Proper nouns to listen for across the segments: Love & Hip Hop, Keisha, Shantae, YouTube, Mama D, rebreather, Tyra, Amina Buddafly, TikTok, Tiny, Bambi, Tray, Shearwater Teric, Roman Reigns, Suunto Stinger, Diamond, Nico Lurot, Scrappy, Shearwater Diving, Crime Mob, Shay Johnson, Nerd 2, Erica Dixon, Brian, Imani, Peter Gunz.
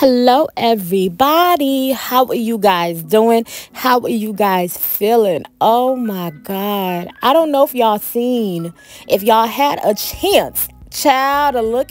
Hello everybody, how are you guys doing? How are you guys feeling? Oh my god, I don't know if y'all seen, if y'all had a chance, child, to look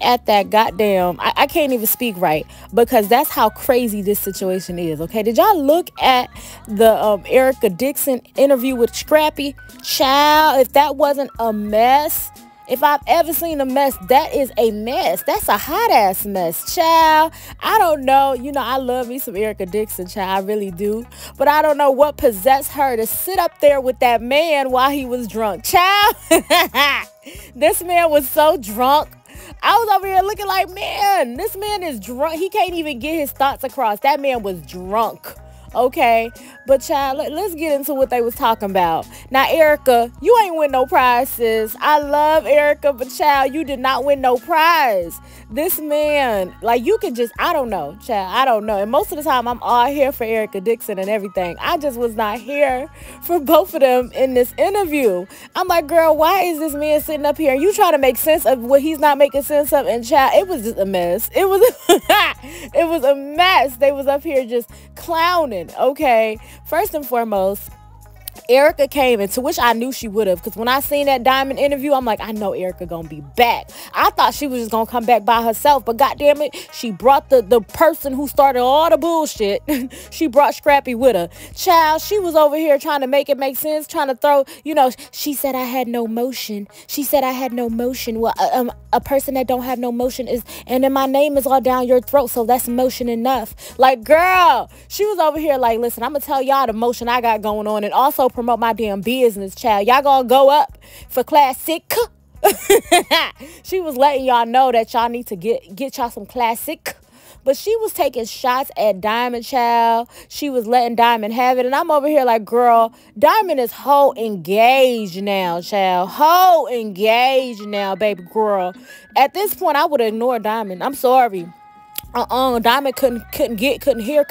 at that goddamn, I can't even speak right because that's how crazy this situation is. Okay, did y'all look at the Erica Dixon interview with Scrappy? Child, if that wasn't a mess, if I've ever seen a mess, that is a mess. That's a hot ass mess, child. I don't know. You know, I love me some Erica Dixon, child. I really do. But I don't know what possessed her to sit up there with that man while he was drunk, child. This man was so drunk. I was over here looking like, man, this man is drunk. He can't even get his thoughts across. That man was drunk. Okay, but child, let's get into what they was talking about. Now Erica, you ain't win no prize, sis. I love Erica, but child, you did not win no prize. This man, like, you could just, I don't know, child, I don't know. And most of the time I'm all here for Erica Dixon and everything. I just was not here for both of them in this interview. I'm like, girl, why is this man sitting up here and you trying to make sense of what he's not making sense of? And child, it was just a mess. It was it was a mess. They was up here just clowning. Okay, first and foremost, Erica came in, to which I knew she would have, because when I seen that Diamond interview, I'm like, I know Erica gonna be back. I thought she was just gonna come back by herself, but goddamn it, she brought the person who started all the bullshit. She brought Scrappy with her. Child, she was over here trying to make it make sense, trying to throw, you know, she said I had no motion. She said I had no motion. Well, a person that don't have no motion is, and then my name is all down your throat, so that's motion enough. Like, girl, she was over here like, listen, I'm gonna tell y'all the motion I got going on, and also promote my damn business, child. Y'all gonna go up for classic. She was letting y'all know that y'all need to get y'all some classic. But she was taking shots at Diamond, child. She was letting Diamond have it. And I'm over here like, girl, Diamond is whole engaged now, child. Whole engaged now, baby girl. At this point, I would ignore Diamond. I'm sorry. Diamond couldn't hear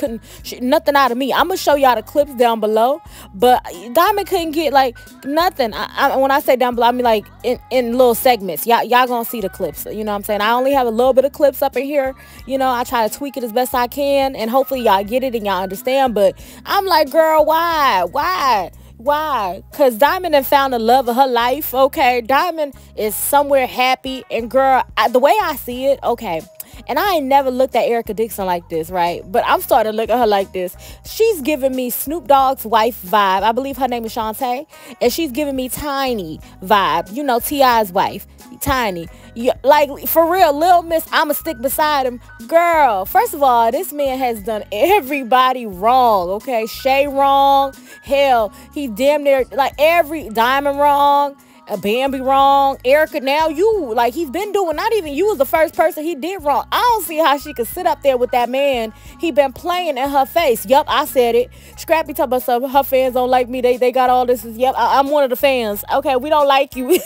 nothing out of me. I'm gonna show y'all the clips down below, but Diamond couldn't get like nothing. I when I say down below, I mean like in little segments. Y'all gonna see the clips, you know what I'm saying? I only have a little bit of clips up in here, you know. I try to tweak it as best I can, and hopefully y'all get it and y'all understand. But I'm like, girl, why? Because Diamond had found the love of her life. Okay, Diamond is somewhere happy, and girl, the way I see it, okay, and I ain't never looked at Erica Dixon like this, right? But I'm starting to look at her like this. She's giving me Snoop Dogg's wife vibe. I believe her name is Shantae. And she's giving me Tiny vibe. You know, T.I.'s wife, Tiny. Yeah, like, for real, Lil Miss, I'ma stick beside him. Girl, first of all, this man has done everybody wrong, okay? Shay wrong. Hell, he damn near, like, every Diamond wrong. Bambi wrong. Erica, now you, like, he's been doing, not even you was the first person he did wrong. I don't see how she could sit up there with that man. He been playing in her face. Yep, I said it. Scrappy talking about some, her fans don't like me. They got all this. Yep, I'm one of the fans. Okay, we don't like you.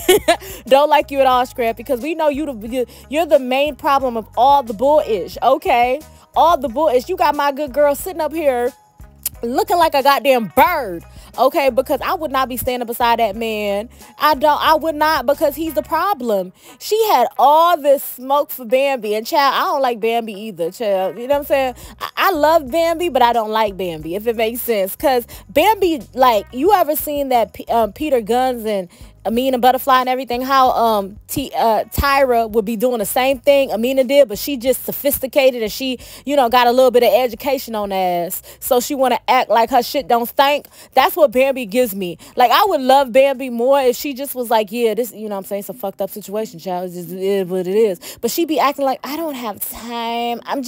Don't like you at all, Scrappy, because we know you're the main problem of all the bullish. Okay, all the bullish. You got my good girl sitting up here looking like a goddamn bird, okay? Because I would not be standing beside that man. I would not, because he's the problem. She had all this smoke for Bambi, and child, I don't like Bambi either, child. You know what I'm saying? I love Bambi, but I don't like Bambi, if it makes sense. Because Bambi, like, you ever seen that Peter Gunz and Amina Buddafly and everything, how Tyra would be doing the same thing Amina did, but she just sophisticated and she, you know, got a little bit of education on her ass, so she want to act like her shit don't stink. That's what Bambi gives me. Like, I would love Bambi more if she just was like, yeah, this, you know what I'm saying, it's a fucked up situation, child, it's just, it is what it is. But she be acting like, I don't have time, I'm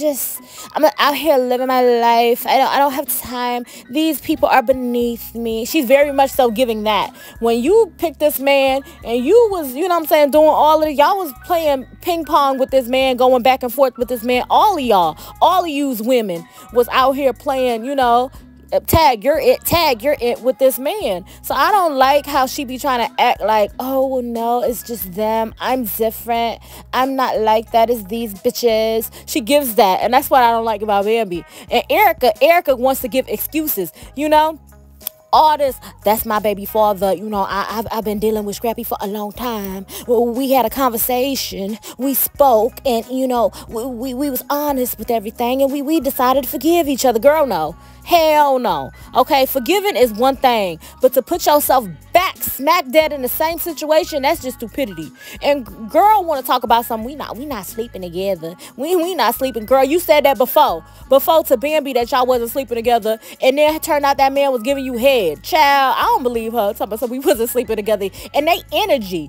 out here living my life, I don't have time, these people are beneath me. She's very much so giving that. When you pick this man and you was, you know what I'm saying, doing all of it, y'all was playing ping pong with this man, going back and forth with this man, all of you's women was out here playing, you know, tag you're it with this man. So I don't like how she be trying to act like, oh well, no, it's just them, I'm different, I'm not like that, it's these bitches. She gives that, and that's what I don't like about Bambi. And Erica wants to give excuses, you know. all this, that's my baby father. You know, I've been dealing with Scrappy for a long time. We had a conversation, we spoke, and, you know, we was honest with everything, and we decided to forgive each other. Girl, no. Hell no. Okay, forgiving is one thing, but to put yourself back smack dead in the same situation, that's just stupidity. And girl, want to talk about something, we not sleeping together. We not sleeping. Girl, you said that before to Bambi, that y'all wasn't sleeping together, and then it turned out that man was giving you head. Child, I don't believe her. So we wasn't sleeping together, and they energy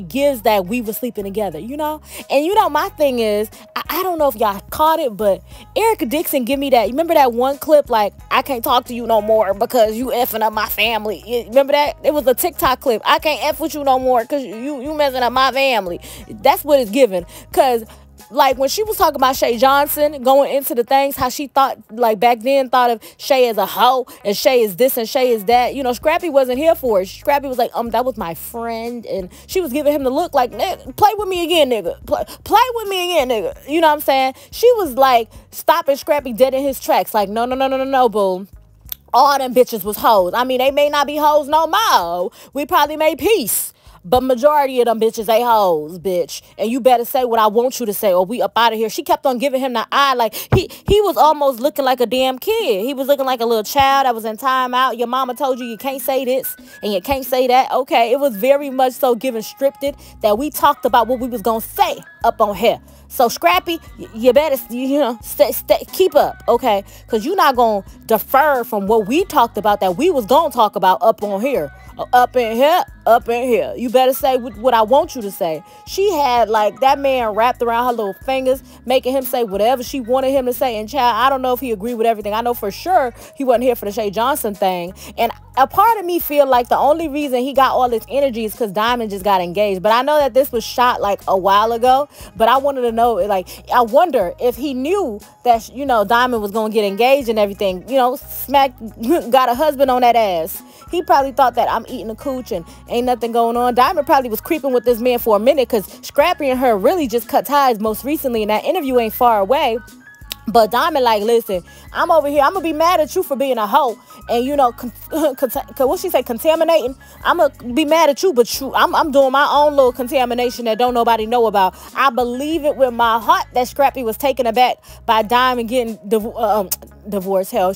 gives that we were sleeping together, you know. And you know, my thing is, I don't know if y'all caught it, but Erica Dixon give me that, remember that one clip, like, I can't talk to you no more because you effing up my family. Remember that? It was a TikTok clip. I can't F with you no more because you messing up my family. That's what it's giving. Because, like, when she was talking about Shay Johnson going into the things, how she thought, like, back then thought of Shay as a hoe, and Shay is this and Shay is that. You know, Scrappy wasn't here for it. Scrappy was like, that was my friend. And she was giving him the look like, play with me again, nigga. Play with me again, nigga. You know what I'm saying? She was like stopping Scrappy dead in his tracks. Like, no, no, no, no, no, no, boo. All them bitches was hoes. I mean, they may not be hoes no more. We probably made peace. But majority of them bitches, they hoes, bitch. And you better say what I want you to say or we up out of here. She kept on giving him the eye. Like, he was almost looking like a damn kid. He was looking like a little child that was in timeout. Your mama told you can't say this and you can't say that. Okay, it was very much so given stripped it that we talked about what we was going to say up on here. So, Scrappy, you better, you know, keep up, okay? Because you're not going to defer from what we talked about that we was going to talk about up on here. Up in here, up in here. You better say what I want you to say. She had, like, that man wrapped around her little fingers, making him say whatever she wanted him to say. And, child, I don't know if he agreed with everything. I know for sure he wasn't here for the Shay Johnson thing. And a part of me feel like the only reason he got all this energy is because Diamond just got engaged. But I know that this was shot, like, a while ago. But I wanted to know. Like, I wonder if he knew that, you know, Diamond was gonna get engaged and everything, you know, smack got a husband on that ass. He probably thought that I'm eating a cooch and ain't nothing going on. Diamond probably was creeping with this man for a minute because Scrappy and her really just cut ties most recently, and that interview ain't far away. But Diamond like, listen, I'm over here. I'm going to be mad at you for being a hoe. And, you know, what she say, contaminating? I'm going to be mad at you, but I'm doing my own little contamination that don't nobody know about. I believe it with my heart that Scrappy was taken aback by Diamond getting divorced. Hell,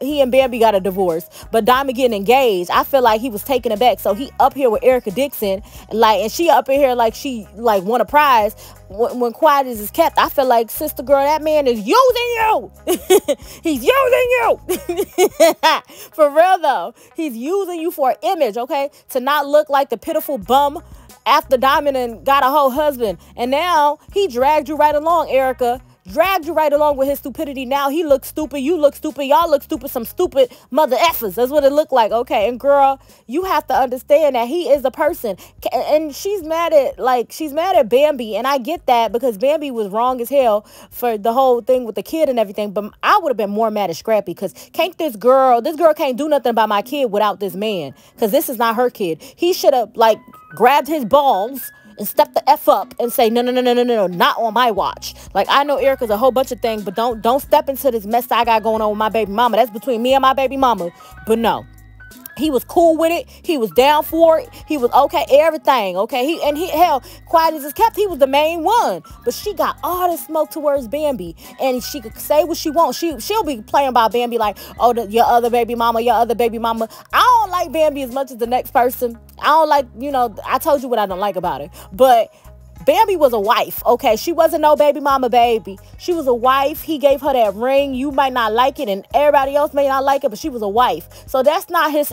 he and Bambi got a divorce, but Diamond getting engaged, I feel like he was taken aback. So he up here with Erica Dixon, like, and she up in here like she like won a prize. When quiet is kept, I feel like, sister girl, that man is using you. He's using you. For real though, he's using you for an image, okay, to not look like the pitiful bum after Diamond and got a whole husband, and now he dragged you right along, Erica. Dragged you right along with his stupidity. Now he looks stupid, you look stupid, y'all look stupid, some stupid mother effers. That's what it looked like, okay? And girl, you have to understand that he is a person. And she's mad at Bambi, and I get that because Bambi was wrong as hell for the whole thing with the kid and everything, but I would have been more mad at Scrappy because this girl can't do nothing about my kid without this man, because this is not her kid. He should have, like, grabbed his balls and step the F up and say, no, no, no, no, no, no, not on my watch. Like, I know Erica's a whole bunch of things, but don't step into this mess that I got going on with my baby mama. That's between me and my baby mama. But no, he was cool with it. He was down for it. He was okay, everything, okay? He hell, quiet as is kept, he was the main one. But she got all the smoke towards Bambi, and she could say what she wants. She'll be playing by Bambi like, oh, your other baby mama. I don't like Bambi as much as the next person. I don't like, you know, I told you what I don't like about it. But Bambi was a wife, okay? She wasn't no baby mama baby. She was a wife. He gave her that ring. You might not like it, and everybody else may not like it, but she was a wife. So that's not his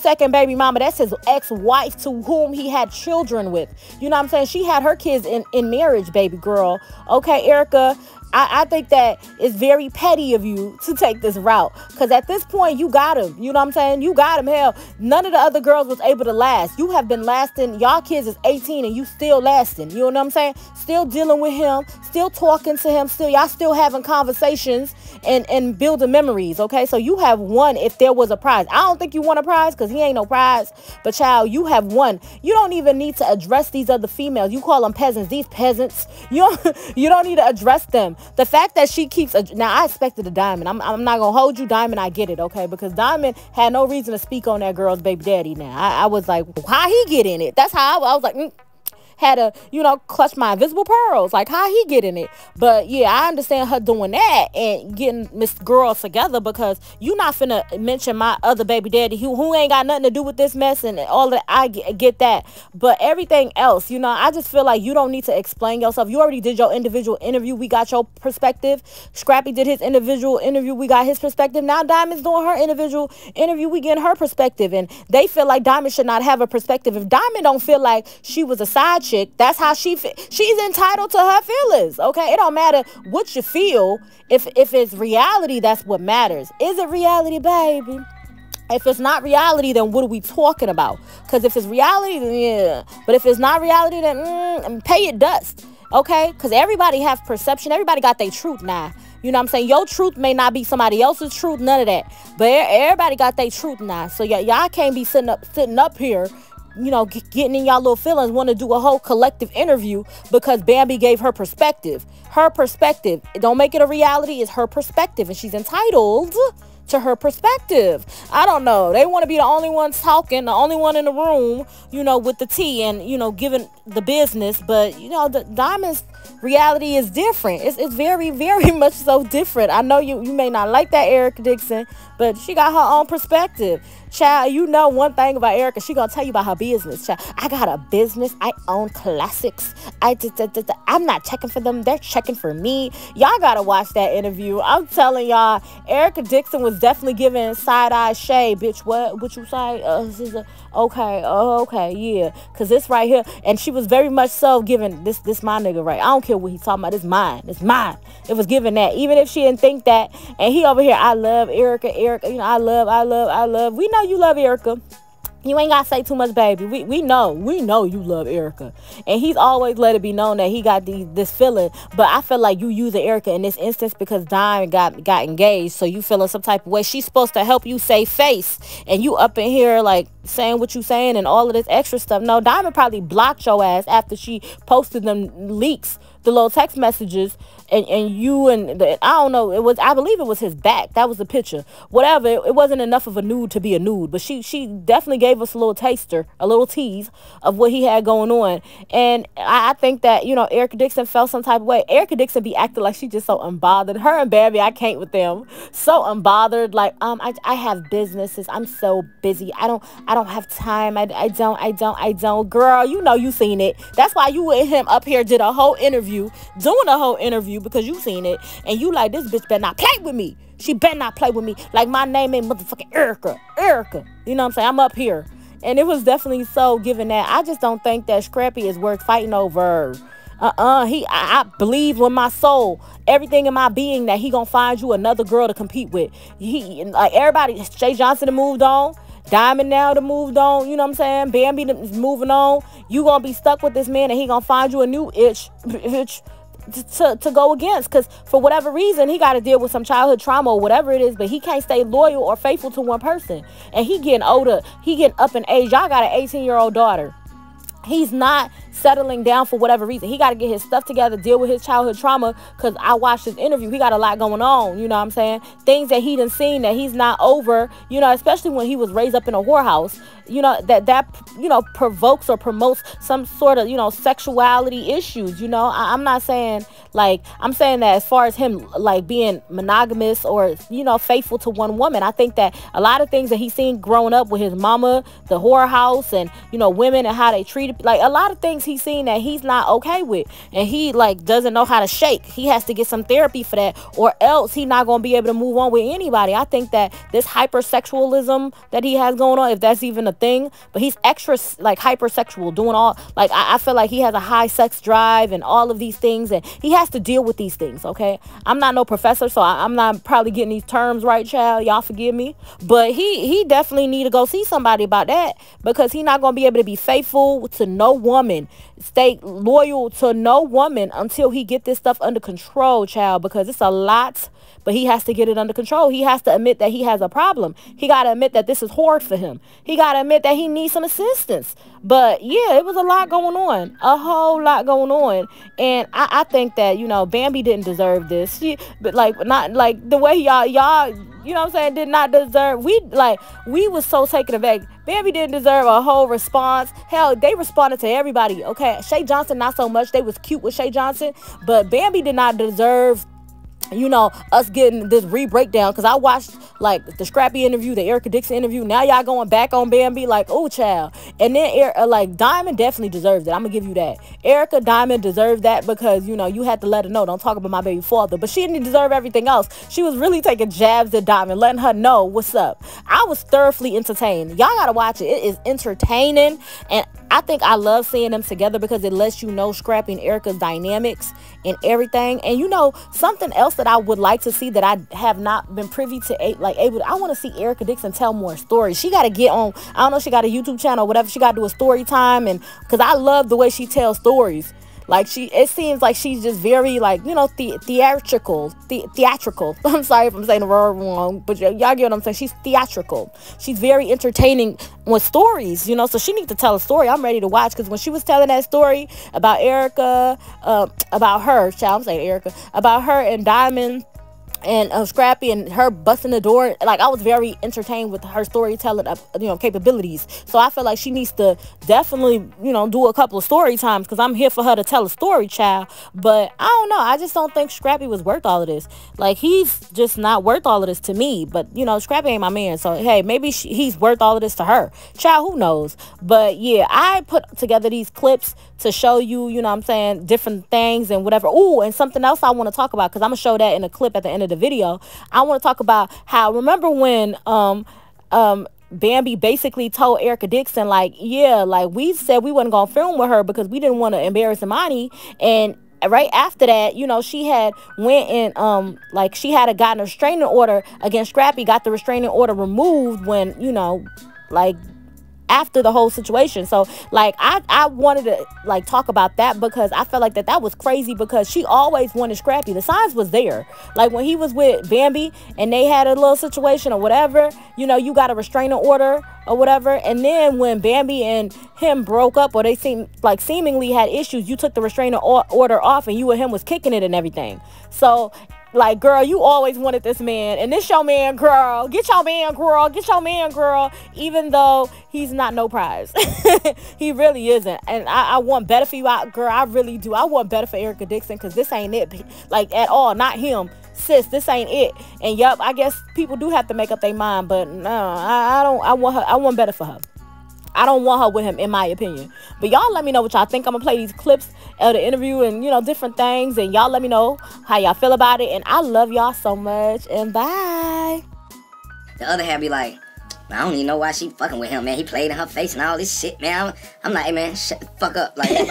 second baby mama. That's his ex-wife to whom he had children with. You know what I'm saying? She had her kids in marriage, baby girl. Okay, Erica, I think that it's very petty of you to take this route, because at this point, you got him. You know what I'm saying? You got him. Hell, none of the other girls was able to last. You have been lasting. Y'all kids is 18 and you still lasting. You know what I'm saying? Still dealing with him, still talking to him, y'all still having conversations. and building memories, okay? So you have won if there was a prize. I don't think you won a prize because he ain't no prize. But, child, you have won. You don't even need to address these other females. You call them peasants. These peasants, you don't need to address them. The fact that she keeps... Now, I expected a Diamond. I'm not going to hold you, Diamond. I get it, okay? Because Diamond had no reason to speak on that girl's baby daddy now. I was like, how he get in it? That's how I was like... Had to, clutch my invisible pearls. Like, how he getting it? But, yeah, I understand her doing that and getting Miss Girls together, because you not finna mention my other baby daddy who ain't got nothing to do with this mess and all that. I get that. But everything else, I just feel like you don't need to explain yourself. You already did your individual interview. We got your perspective. Scrappy did his individual interview. We got his perspective. Now Diamond's doing her individual interview. We getting her perspective. And they feel like Diamond should not have a perspective. If Diamond don't feel like she was a side chick, that's how she feel. She's entitled to her feelings, okay? It don't matter what you feel. If it's reality, that's what matters. Is it reality, baby? If it's not reality, then what are we talking about? Because if it's reality, then yeah. But if it's not reality, then pay it dust, okay? Because everybody have perception. Everybody got their truth now. You know what I'm saying? Your truth may not be somebody else's truth, none of that. But everybody got their truth now. So y'all can't be sitting up here, getting in y'all little feelings, want to do a whole collective interview because Bambi gave her perspective. Her perspective. Don't make it a reality. It's her perspective, and she's entitled to her perspective. I don't know. They want to be the only ones talking, the only one in the room, with the tea and, giving the business. But, the Diamond's reality is different. It's very, very much so different. I know you may not like that, Erica Dixon, but she got her own perspective. Child, one thing about Erica, she gonna tell you about her business. Child, I got a business. I own classics. I'm not checking for them. They're checking for me. Y'all gotta watch that interview. I'm telling y'all, Erica Dixon was definitely giving side-eye shade. Bitch, what you say? Okay, yeah. Cause this right here, and she was very much so giving this my nigga, right? I don't care what he's talking about. It's mine. It's mine. It was giving that. Even if she didn't think that, and he over here, I love Erica. Erica, I love. We know you love Erica. You ain't gotta say too much, baby. We know you love Erica, and he's always let it be known that he got this feeling. But I feel like you using Erica in this instance because Diamond got engaged, so you feeling some type of way. She's supposed to help you save face, and you up in here like saying what you saying and all of this extra stuff. No, Diamond probably blocked your ass after she posted them leaks, the little text messages, and you and the, I don't know, I believe it was his back. That was the picture. Whatever, it wasn't enough of a nude to be a nude, but she definitely gave us a little taster, a little tease of what he had going on. And I think that, Erica Dixon felt some type of way. Erica Dixon be acting like she just so unbothered. Her and Bambi, I can't with them. So unbothered, like, I have businesses. I'm so busy. I don't have time. I don't. Girl, you seen it. That's why you and him up here did a whole interview. Because you seen it, and you like, this bitch better not play with me. She better not play with me. Like, my name ain't motherfucking Erica. You know what I'm saying? I'm up here, and it was definitely so given that. I just don't think that Scrappy is worth fighting over. I believe with my soul, everything in my being, that he gonna find you another girl to compete with. Everybody, Shay Johnson done moved on. Diamond now to moved on, you know what I'm saying? Bambi is moving on. You gonna be stuck with this man, and he gonna find you a new itch to go against, because for whatever reason he got to deal with some childhood trauma or whatever it is, but he can't stay loyal or faithful to one person. And he getting older, he getting up in age. Y'all got an 18-year-old daughter. He's not settling down for whatever reason. He got to get his stuff together, deal with his childhood trauma, because I watched his interview. He got a lot going on, you know what I'm saying? Things that he done seen that he's not over, especially when he was raised up in a whorehouse, that provokes or promotes some sort of, sexuality issues, I'm not saying, like, I'm saying that as far as him, like, being monogamous or, faithful to one woman. I think that a lot of things that he's seen growing up with his mama, the whorehouse, and, women and how they treat, like, a lot of things he's seen that he's not okay with, and he, like, doesn't know how to shake. He has to get some therapy for that, or else he's not going to be able to move on with anybody. I think that this hypersexualism that he has going on, if that's even a thing, but he's extra, like, hypersexual, doing all, like, I feel like he has a high sex drive and all of these things, and he has to deal with these things, okay? I'm not no professor, so I'm not probably getting these terms right, child. Y'all forgive me. But he definitely need to go see somebody about that, because he's not going to be able to be faithful to no woman. stay loyal to no woman until he get this stuff under control, child, because it's a lot, but he has to get it under control. He has to admit that he has a problem. He got to admit that this is hard for him. He got to admit that he needs some assistance. But yeah, it was a lot going on, a whole lot going on. And I think that, you know, Bambi didn't deserve this. But like, not like the way y'all, you know what I'm saying, did not deserve. We was so taken aback. Bambi didn't deserve a whole response. Hell, they responded to everybody. Okay, Shay Johnson not so much. They was cute with Shay Johnson, but Bambi did not deserve, you know, us getting this re-breakdown. Because I watched, like, the Scrappy interview, the Erica Dixon interview. Now y'all going back on Bambi, like, oh, child. And then, like, Diamond definitely deserves it. I'm going to give you that. Erica Diamond deserved that because, you know, you had to let her know, don't talk about my baby father. But she didn't deserve everything else. She was really taking jabs at Diamond, letting her know what's up. I was thoroughly entertained. Y'all got to watch it. It is entertaining. And I think I love seeing them together because it lets you know Scrappy and Erica's dynamics and everything. And, you know, something else that I would like to see that I have not been privy to, I want to see Erica Dixon tell more stories. She got to get on, I don't know, she got a YouTube channel or whatever, she got to do a story time. And because I love the way she tells stories. Like, it seems like she's just very, like, you know, theatrical. I'm sorry if I'm saying the word wrong, but y'all get what I'm saying. She's theatrical. She's very entertaining with stories, you know, so she needs to tell a story. I'm ready to watch, because when she was telling that story about Erica, about her and Diamond, and Scrappy, and her busting the door, like, I was very entertained with her storytelling, you know, capabilities. So I feel like she needs to definitely, you know, do a couple of story times, because I'm here for her to tell a story, child. But I don't know, I just don't think Scrappy was worth all of this. Like, he's just not worth all of this to me. But, you know, Scrappy ain't my man, so hey, maybe he's worth all of this to her, child, who knows. But yeah, I put together these clips to show you, you know what I'm saying, different things and whatever. Ooh, and something else I want to talk about, because I'm going to show that in a clip at the end of the video. I want to talk about how, remember when Bambi basically told Erica Dixon, like, yeah, like, we said we wasn't gonna film with her because we didn't want to embarrass Imani. And right after that, you know, she had went and like, she had gotten a restraining order against Scrappy, got the restraining order removed when, you know, like, after the whole situation. So, like, I wanted to, like, talk about that, because I felt like that was crazy, because she always wanted Scrappy. The signs was there. Like, when he was with Bambi and they had a little situation or whatever, you know, you got a restraining order or whatever. And then when Bambi and him broke up, or they seemingly had issues, you took the restraining order off, and you and him was kicking it and everything. So, like, girl, you always wanted this man, and this your man, girl. Get your man, girl. Get your man, girl. Even though he's not no prize. He really isn't. And I want better for you, girl. I really do. I want better for Erica Dixon, because this ain't it, like, at all. Not him. Sis, this ain't it. And yep, I guess people do have to make up their mind, but no, I don't. I want her. I want better for her. I don't want her with him, in my opinion. But y'all let me know what y'all think. I'm going to play these clips of the interview and, you know, different things. And y'all let me know how y'all feel about it. And I love y'all so much. And bye. The other half be like, I don't even know why she fucking with him, man. He played in her face and all this shit, man. I'm like, hey, man, shut the fuck up. Like, he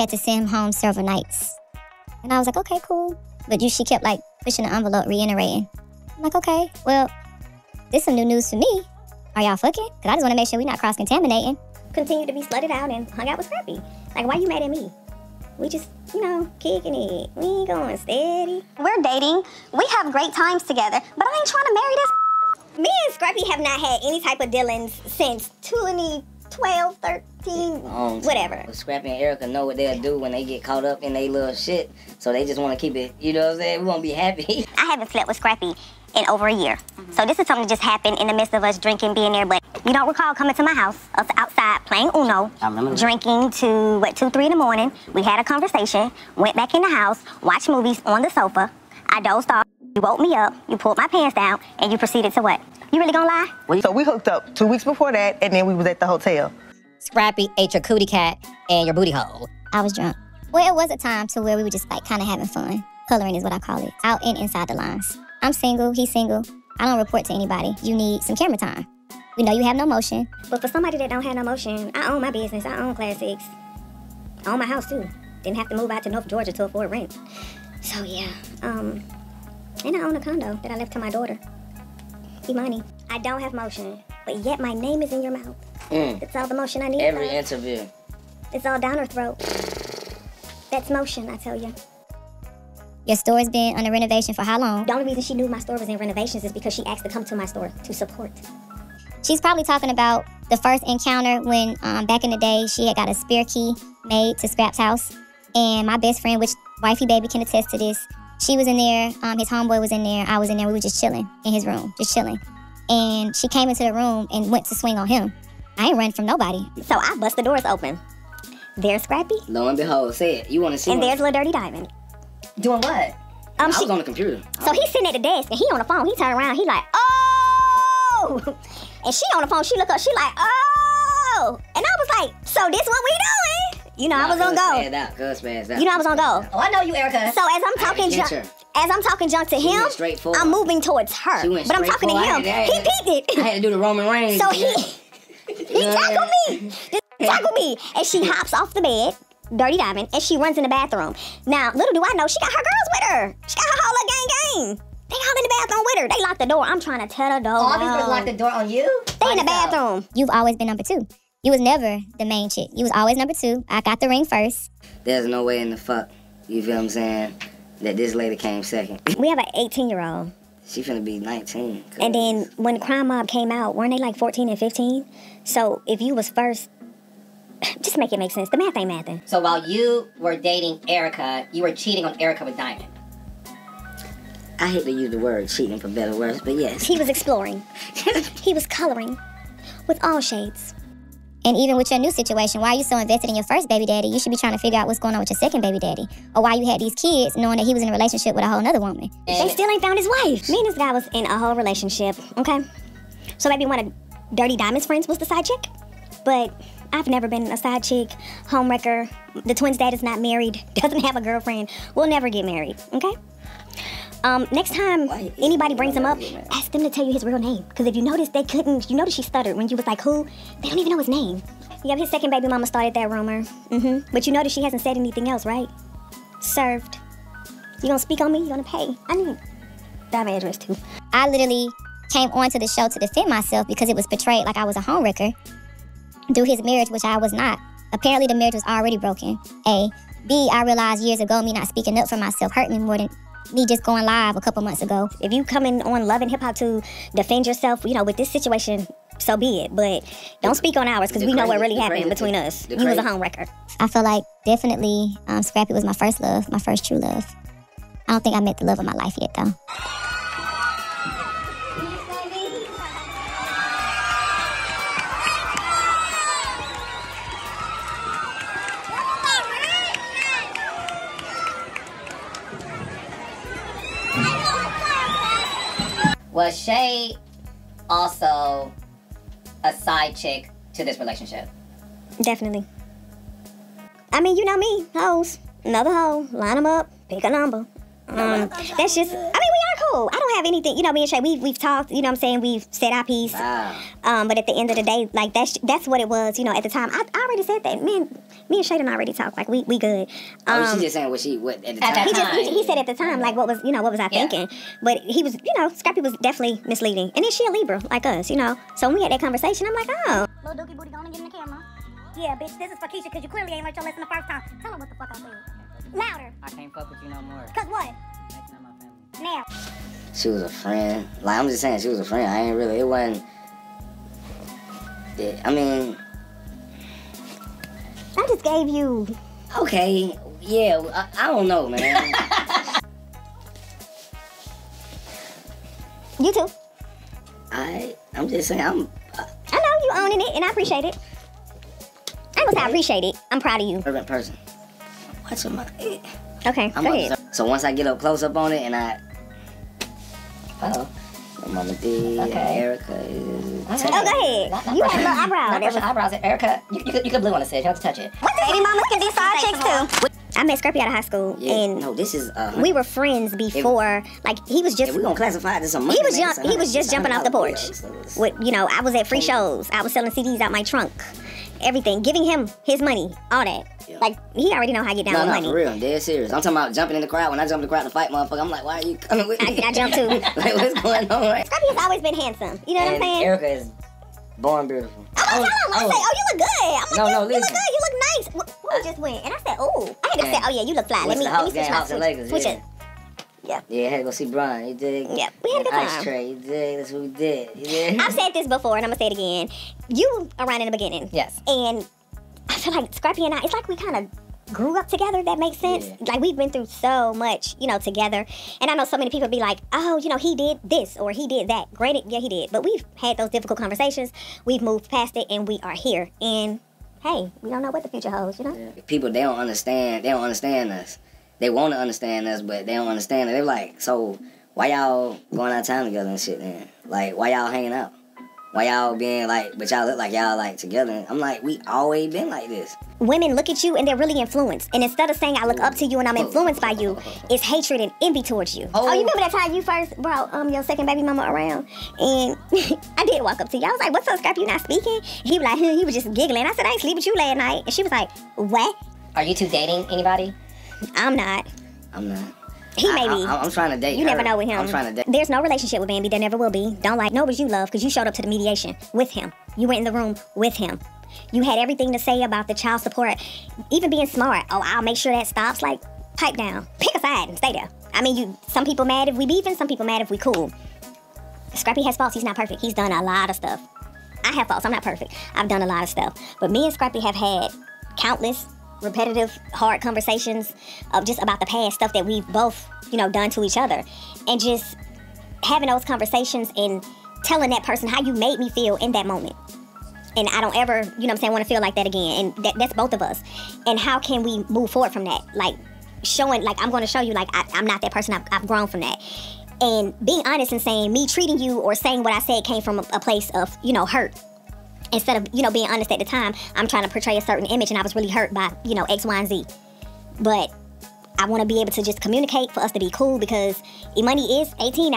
had to send him home several nights. And I was like, okay, cool. But she kept, like, pushing the envelope, reiterating. I'm like, okay, well, this some new news to me. Are y'all fucking? Because I just want to make sure we're not cross-contaminating. Continue to be slutted out and hung out with Scrappy. Like, why you mad at me? We just, you know, kicking it. We ain't going steady. We're dating. We have great times together. But I ain't trying to marry this. Me and Scrappy have not had any type of dealings since 2012, 13, whatever. Scrappy and Erica know what they'll do when they get caught up in their little shit. So they just want to keep it, you know what I'm saying? We want to be happy. I haven't slept with Scrappy in over a year. So this is something that just happened in the midst of us drinking, being there, but you don't recall coming to my house, us outside playing Uno, drinking to, what, 2, 3 in the morning. We had a conversation, went back in the house, watched movies on the sofa. I dozed off, you woke me up, you pulled my pants down, and you proceeded to what? You really gonna lie? So we hooked up 2 weeks before that, and then we was at the hotel. Scrappy ate your cootie cat and your booty hole. I was drunk. Well, it was a time to where we were just, like, kind of having fun. Coloring is what I call it. Out and inside the lines. I'm single, he's single. I don't report to anybody. You need some camera time. We know you have no motion. But for somebody that don't have no motion, I own my business. I own Class 6. I own my house, too. Didn't have to move out to North Georgia to afford rent. So, yeah. And I own a condo that I left to my daughter, Imani. I don't have motion, but yet my name is in your mouth. It's all the motion I need. Every interview. It's all down her throat. That's motion, I tell you. Your store's been under renovation for how long? The only reason she knew my store was in renovations is because she asked to come to my store to support. She's probably talking about the first encounter when back in the day she had got a spare key made to Scrap's house. And my best friend, which wifey baby can attest to this, she was in there, his homeboy was in there, I was in there, we were just chilling in his room, just chilling. And she came into the room and went to swing on him. I ain't run from nobody. So I bust the doors open. There's Scrappy. Lo and behold, say it. You want to see? And there's Little Dirty Diamond. Doing what? I was on the computer. So he's sitting at the desk and he on the phone. He turn around, he like, oh! And she on the phone, she look up, she like, oh! And I was like, so this what we doing? You know, I was on go. You know, I was on go. Oh, I know you, Erica. So as I'm talking junk, to him, I'm moving towards her. But I'm talking to him. He peeked it. I had to do the Roman Reigns. So he tackled me. Tackled me. And she hops off the bed, Dirty Diamond, and she runs in the bathroom. Now, little do I know, she got her girls with her. She got her whole little gang. They all in the bathroom with her. They locked the door. I'm trying to tell her though. All these girls locked the door on you? They in the bathroom. You've always been number two. You was never the main chick. You was always number two. I got the ring first. There's no way in the fuck, you feel what I'm saying, that this lady came second. We have an 18-year-old. She finna be 19. And then when Crime Mob came out, weren't they like 14 and 15? So if you was first, just make it make sense. The math ain't mathin'. So while you were dating Erica, you were cheating on Erica with Diamond. I hate to use the word cheating for better words, but yes. He was exploring. He was coloring with all shades. And even with your new situation, why are you so invested in your first baby daddy? You should be trying to figure out what's going on with your second baby daddy. Or why you had these kids knowing that he was in a relationship with a whole nother woman. And they still ain't found his wife. Me and this guy was in a whole relationship, okay? So maybe one of Dirty Diamond's friends was the side chick, but I've never been a side chick, homewrecker. The twins' dad is not married, doesn't have a girlfriend. We'll never get married, okay? Next time anybody brings him up, ask them to tell you his real name. Because if you notice, they couldn't, you notice she stuttered when you was like, who? They don't even know his name. Yeah, his second baby mama started that rumor. Mm-hmm. But you notice she hasn't said anything else, right? Served. You gonna speak on me? You gonna pay? I need that address too. I literally came onto the show to defend myself because it was portrayed like I was a homewrecker through his marriage, which I was not. Apparently the marriage was already broken, A. B, I realized years ago me not speaking up for myself hurt me more than me just going live a couple months ago. If you coming on Love and Hip Hop to defend yourself, you know, with this situation, so be it. But don't speak on ours because we know what really happened between us. You was a homewrecker. I feel like definitely Scrappy was my first love, my first true love. I don't think I met the love of my life yet, though. Was Shay also a side chick to this relationship? Definitely. I mean, you know me, hoes. Another hoe, line them up, pick a number. That's just, I mean, we are cool. I don't have anything, you know, me and Shay, we've talked, you know what I'm saying, we've said our piece. Wow. But at the end of the day, like, that's what it was, you know, at the time. I already said that, man, me and Shay done already talked, like, we good. She's just saying what at the time. He said at the time, like, what was I thinking? But he was, you know, Scrappy was definitely misleading. And then she a Libra, like us, you know. So when we had that conversation, I'm like, oh. Little dookie booty, go on and get in the camera. Yeah, bitch, this is for Keisha, because you clearly ain't learned your lesson the first time. Tell him what the fuck I mean. Louder. I can't fuck with you no more. Cause what? Now. She was a friend. Like, I'm just saying, she was a friend. I ain't really, it wasn't, I mean. I just gave you. Okay, yeah, I don't know, man. You too. I'm just saying, I know you owning it, and I appreciate it. I don't say I appreciate it. I'm proud of you. Urban person. Okay, go ahead. So once I get up close up on it and I... Oh. Mama D, okay. Erica is... Okay. Oh, go ahead. You have low eyebrows. Not eyebrows. Erica, you could blue on the set. You don't have to touch it. What the baby mamas can be side chicks too. I met Scrappy out of high school, and no, this is, we were friends before. Like, he was just... We're going to classify this on Monday. He was just jumping off the porch. With, you know, I was at free shows. I was selling CDs out my trunk. Everything, giving him his money, all that. Yeah. Like, he already know how to get down with money. No, for real, I'm dead serious. I'm talking about jumping in the crowd. When I jump in the crowd to fight, motherfucker, I'm like, why are you coming with me? I jumped too. Like, what's going on? Scrappy has always been handsome. You know what I'm saying? Erica is Born beautiful. Oh, you look good. I'm like, listen. You look good. You look nice. What just went? And I said, oh. I had to say, oh, yeah, you look fly. Let me switch it. Yeah. Yeah, I had to go see Brian. You dig? Yeah, we had a good time. Ice Tray. You dig? That's what we did. You dig? I've said this before, and I'm going to say it again. You were around in the beginning. Yes. And I feel like Scrappy and I, it's like we kind of grew up together, if that makes sense. Yeah. Like, we've been through so much, you know, together. And I know so many people be like, oh, you know, he did this or he did that. Granted, yeah, he did. But we've had those difficult conversations. We've moved past it, and we are here. And, hey, we don't know what the future holds, you know? Yeah. People, they don't understand. They don't understand us. They want to understand us, but they don't understand it. They're like, so why y'all going out of time together and shit then? Like, why y'all hanging out? Why y'all being like, but y'all look like y'all like together? I'm like, we always been like this. Women look at you and they're really influenced. And instead of saying I look up to you and I'm influenced by you, it's hatred and envy towards you. Oh, you remember that time you first brought your second baby mama around? And I did walk up to you. I was like, what's up, Scrappy? You not speaking? He was like, he was just giggling. I said, I ain't sleep with you last night. And she was like, what? Are you two dating anybody? I'm not. I'm not. He may be. I'm trying to date. You never know with him. I'm trying to date. There's no relationship with Bambi. There never will be. Don't like. No, but you love because you showed up to the mediation with him. You went in the room with him. You had everything to say about the child support, even being smart. Oh, I'll make sure that stops. Like, pipe down. Pick a side and stay there. I mean, you. Some people mad if we beefing. Some people mad if we cool. Scrappy has faults. He's not perfect. He's done a lot of stuff. I have faults. I'm not perfect. I've done a lot of stuff. But me and Scrappy have had countless repetitive, hard conversations of just about the past stuff that we've both, you know, done to each other. And just having those conversations and telling that person how you made me feel in that moment. And I don't ever, you know what I'm saying, want to feel like that again. And that's both of us. And how can we move forward from that? Like, showing, like, I'm going to show you, like, I'm not that person. I've grown from that. And being honest and saying, me treating you or saying what I said came from a place of, you know, hurt. Instead of, you know, being honest at the time, I'm trying to portray a certain image and I was really hurt by, you know, X, Y, and Z. But I want to be able to just communicate for us to be cool because Imani is 18 now.